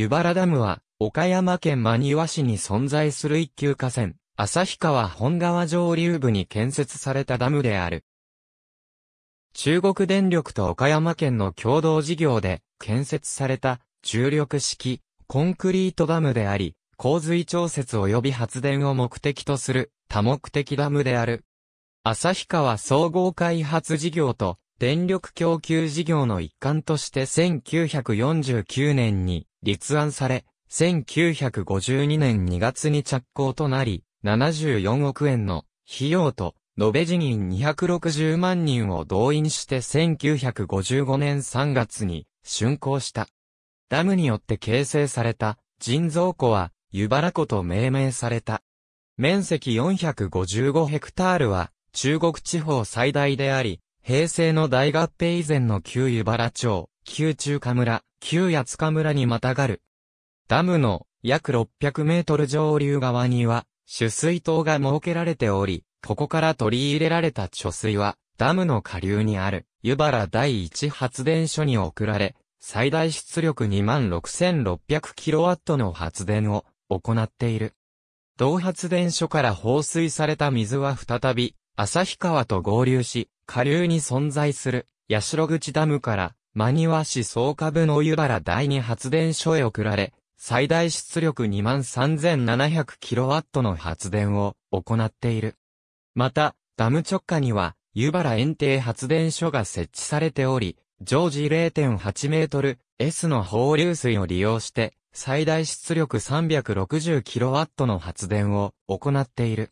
湯原ダムは、岡山県真庭市に存在する一級河川、旭川本川上流部に建設されたダムである。中国電力と岡山県の共同事業で建設された重力式コンクリートダムであり、洪水調節及び発電を目的とする多目的ダムである。旭川総合開発事業と電力供給事業の一環として1949年に立案され、1952年2月に着工となり、74億円の費用と、延べ人員260万人を動員して1955年3月に竣工した。ダムによって形成された人造湖は湯原湖と命名された。面積455ヘクタールは中国地方最大であり、平成の大合併以前の旧湯原町、旧中華村、旧八塚村にまたがる。ダムの約600メートル上流側には取水塔が設けられており、ここから取り入れられた貯水は、ダムの下流にある、湯原第一発電所に送られ、最大出力 26,600kW の発電を行っている。同発電所から放水された水は再び、旭川と合流し、下流に存在する、八代口ダムから、真庭市草加部の湯原第二発電所へ送られ、最大出力 23,700kW の発電を行っている。また、ダム直下には、湯原堰堤発電所が設置されており、常時 0.8 メートル S の放流水を利用して、最大出力 360kW の発電を行っている。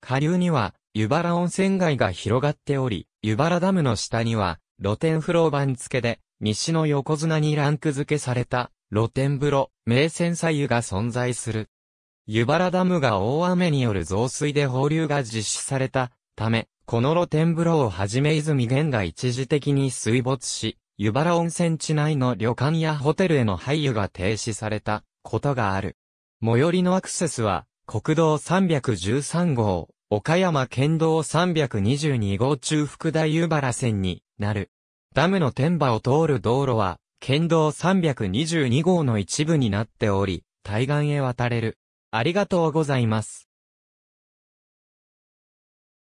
下流には、湯原温泉街が広がっており、湯原ダムの下には、露天風呂番付で、西の横綱にランク付けされた、露天風呂、名泉左湯が存在する。湯原ダムが大雨による増水で放流が実施されたため、この露天風呂をはじめ泉源が一時的に水没し、湯原温泉地内の旅館やホテルへの配湯が停止されたことがある。最寄りのアクセスは、国道313号、岡山県道322号中福大湯原線になる。ダムの天馬を通る道路は、県道322号の一部になっており、対岸へ渡れる。ありがとうございます。